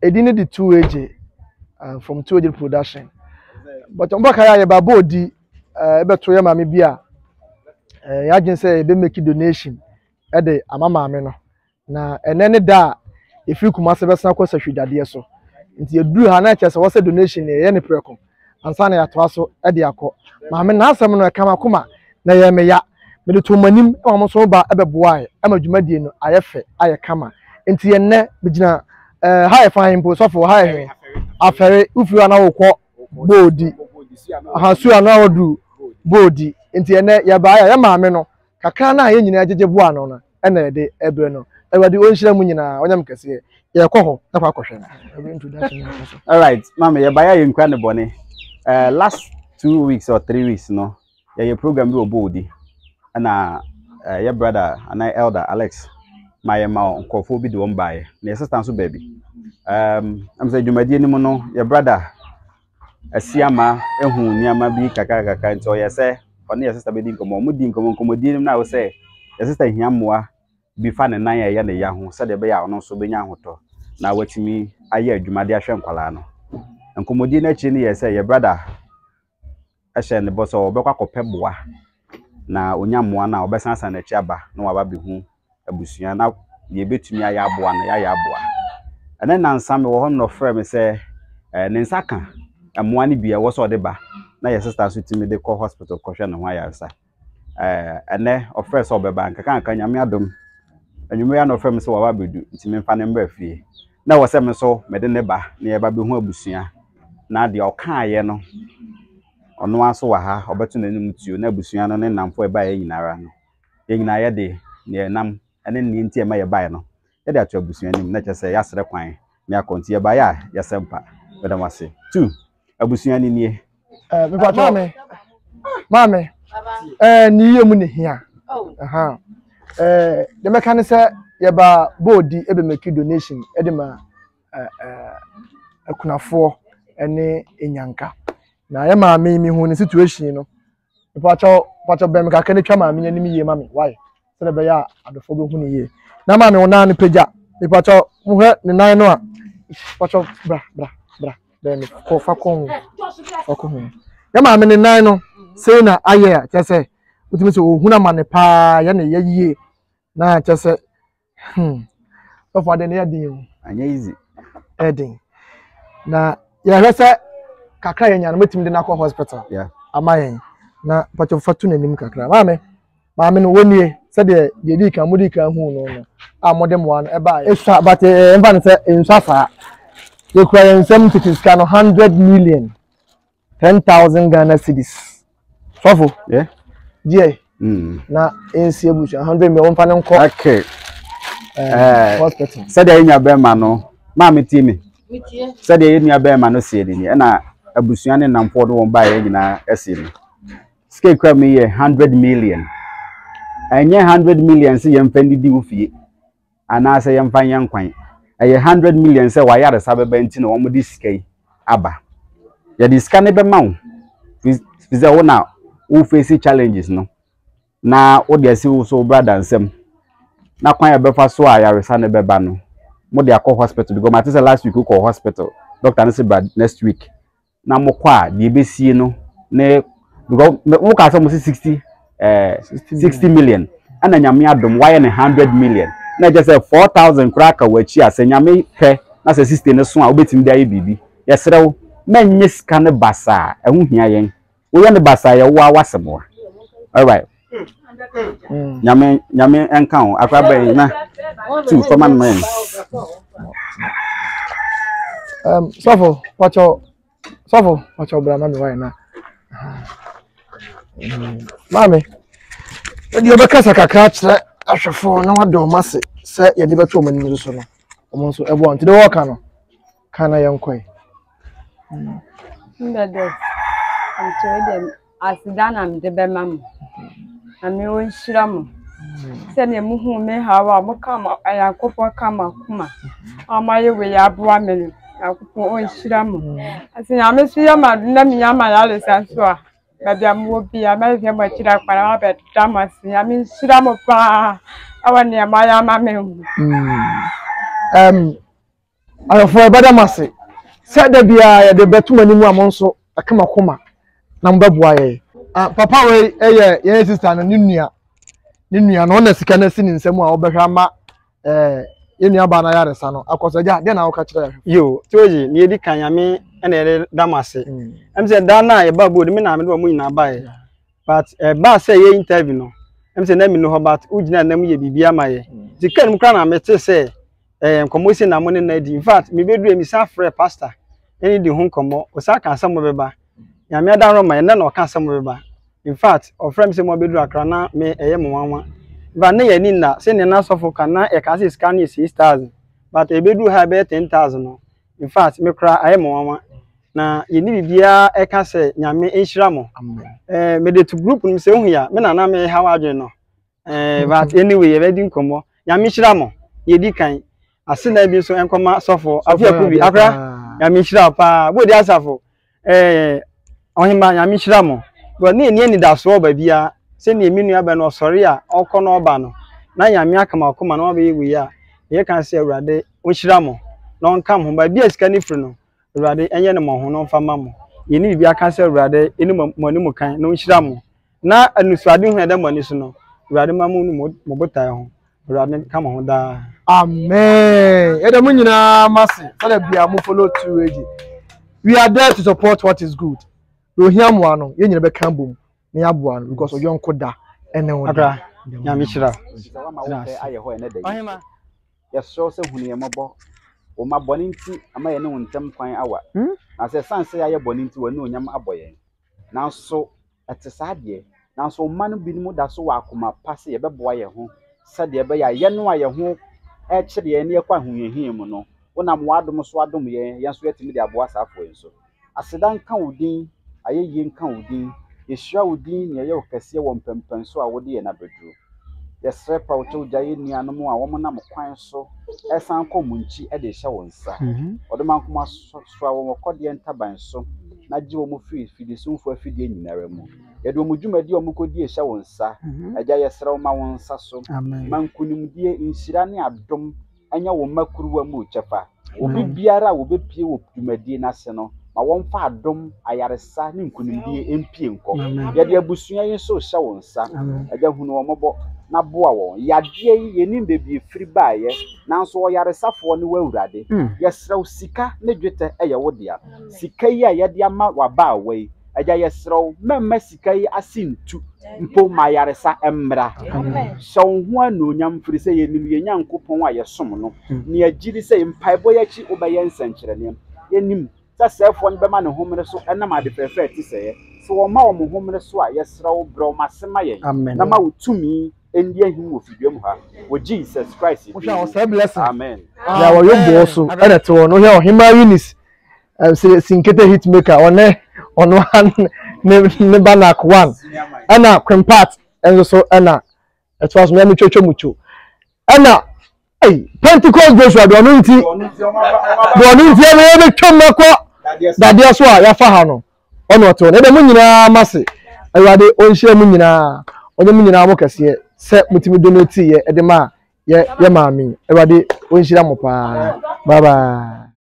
Edine the 2AJ from 2AJ Production. But on back here, Babodi, Betway Mamibia, I can say they make a donation at the Amama Ameno. Now, and then da if you come as a person, I should idea so. Into your blue hanach as was a donation, any precum, and Sunday at Wasso at the Acco. Mamma Nasamana Kamakuma, Nayamea, Medumanim, almost over Eberboy, Emma Jumadian, Iafe, Iacama, into your net, Bijna. High fine post of hiring a ferry if you are now caught body. Has you are now do body into a net yabai amameno. Kakana in Jebuano and a day Ebreno. Ever the ocean munina, or them can say, Yacoho, the question. All right, Mamma, you're by incredible. Last 2 weeks or 3 weeks, no, your program will body. And your brother and I, elder Alex. My mom, Kofobi, do one by the assistance of baby. I'm saying, you my dear Nimono, your brother, a Siama, a who near my big Kakaka, and so I say, for near sister bidding come on, Mudding come on, Comodium now say, a sister Yamua, be fun and 9 year the young, said the bear, no so be young hotel. Now watching me, I hear you, my dear Shamkalano. And Comodina Chini, I say, your brother, I send the boss or Boca Peboa. Now, Unyamua, now, best answer and a chaba, no, I'll be home. Abusiana, ye bit me a yabuan, a yabua. And then Nansammy or Honor Frame say, Nensaka, and one be a was or deba. Now your sister suiting me the co hospital caution and why I say. And there, or first or bank, I can't yam yadum. And you may no firm so I will do, it's me fan and birthday. Now was seven so, Medeneba, near Babu Busia. Now the Okayano. Or no answer her, or better than you, Nebusiana, and I'm for buying Narano. Ignaya day, near Nam. And then the interior may buy no. Let that your business name, let us say, yes, the coin. May I continue by your semper, but I must say, too. A business in ye. Mammy, and you money here. Oh, aha. The mechanic said, Yaba, Bodie, ever make you donation, Edema, a Kunafo, and a Yanka. Now, Emma, me, who in a situation, you know. The part of Bemka can't come, I mean, and me, mammy. Why? Beya at the Fogo Huni. Now, mammy, on Nanny Peja, the Pacho, who hurt the 9 hour. Pacho, bra, then for Facon. Facon. Yamma, in 9 hour, Sena, I hear, just say, with Miss Hunaman, pa, yanny, ye. Now, just say, so far, then, deal, and easy. Edding. Now, yes, sir, Kakayan, and meet him the Nako Hospital. Yeah, am I? Now, but your fortune and him, Kakra, mammy. Mammy, one year. Said the Dika Mudika, who no, I'm more than one about it, but in Safa, the Ukrainian 70 can 100 million, 10,000 Ghana cedis. Truffle, yeah, yeah, now in Seabush, 100 million panel. Okay, said the Inia Bermano, Mammy Timmy, said the Inia Bermano said in and a Busian and I'm for the one by Egna Essin. Scale crab me 100 million. And 100 million say yam fendi di ufi and I say yam fan yan kwan. A 100 million say why are sabe bentin or modiskay abba. Ya di scanne be mount. Fiza wona who face challenges no. Na o de so so brother nsem. Na kwan ya befa so ayare sane be ba no. Mo de akọ hospital because matter say last week ko hospital. Doctor nse bad next week. Na mo kwa de be sie no. Ne because mo ka say mo 60 million and then yammy adum why 100 million. Now just a 4,000 cracker where she has a yammy hair, that's a 16 swan, I'll bet him there, baby. Yes, so men miss can the bassa, and who hear you? We want the bassa, you are some more. All right, Yammy and count, I grab two for my men. Suffer, watch out, suffer, watch out, Brahman, right now. Mammy, when you're a catch, I shall fall. No, I don't must say, you never told me, Minnesota. Almost everyone to the walk on. Can I, young quay? I'm told as Danam the Bemam. I'm your Shram. Send a moon may have a come and Kuma. On my way, I brought me. I could go on Shram. I think I miss Yama, Yama, Alice, and Swa. Maybe I will be a man here, but Damas, I mean, Shram of Pa. I want near my mamma. I'm for a better mercy. Said there be a better many more months. I come a coma. Number boy, Papa, way, yes, sister, and Nunia. Nunia, no, the scanner in Samuel Behama, in your banana, son, of course, then I'll catch you. 2AJ, near the Kayami and Damasi. I'm said, Dana, about good men, I'm not by. But a bass say intervino. I'm saying, let me know about Ujna and me be my. The Ken Crana met say, commotion and money lady. In fact, maybe dream is half free pasta. Any the Hunkomo, Osaka, some of the in fact, or friends in Mobidra Crana may a Mamma. But nay, Nina, send an answer for Cana, a Cassis Canny 6,000, but a bedroom habit 10,000. In fact, me cry, I am Mamma. Now, you need be a Casse, Yame Shramo. Made it to group in Sonia, Menana may how I know. But anyway, a wedding combo, Yami Shramo, ye decay. I send a business and come out so for a few Abra, Yami Shrapa, what does have for? On him by Yamishramo, but near any that's all by via sending a miniaban or Soria or Conobano. Now Yamiakama come and all we are. You can say Rade, Ushramo, non come home by beer scanifreno, Rade and Yanamo, non famamo. You need be a cancer Rade, any monumukan, no Shramo. Now a new swadin had a monisono, Radamamun Mobotayo, Radden come on da. Amen. Edamunina, Massy, let be a muffalo 2AJ. We are there to support what is good. You hear one, you never can boom near one because of young Koda and no other. Yamishra, yes, so soon, mobile. Oh, my bonity, am I known 10 point hour? As a son say, I am born into a new yam aboy. Now, so at a sad year, now so man be more that so I come up pass a boy home. Said the bay, I know I am home. Actually, any one who you hear, no. When I'm Wadom Swadom, yes, we are to me their boys are for so. As a damn cow dean. I yin count dean, you shall dean near your cassia one pempen, so I would be an abridru. Yes, sir, proud to Jayanian, a woman, I'm a quine so, as Uncle Munchi at the shower, sir. Or the monk must swallow cordian tabine so, not you will free if you soon for a few days in a room. Yet, when you made your muko dear shower, sir, a jayas round my one sasso, Mankunum dear in Sirani abdom, and your Makuru Muchapa. Will be Biara will be pew, you may dear national. My one far dom, I are a son in Kundi MP and Co. Yadia Busuan so show on son, a young honorable Nabuao. Yadia, ye name be free by now, so I are a suffer on the world daddy. Yes, so Sika, Nedreta, Ayawodia, Sikaya, Yadiama, Waba way, a Yasro, Messica, I seen to Mpo Mayaresa Embra. So one no young Frise in young Kupon, your summoner, near Gilly saying Piboyachi Obayan Centurion. Self-one beman homeless, and I prefer to say, so a mom homeless, yes, so bro, my semi, amen. Now to me, Indian who will be with Jesus Christ. We shall say, bless, amen. Now, you also, and at all, no, him, my unis, and say, Sinketa Hitmaker, on one, Nebanak one, Anna, Crempat, and also Anna. It was Mammy Chochomucho. Anna. Hey, Pentecost goes to the anointing. That's why you are Fahano. On what on the Munina Massy. I rather own share Munina or the Munina workers here, set with me donate at the ma, yeah, mammy. I rather own Shiramopa. Bye bye.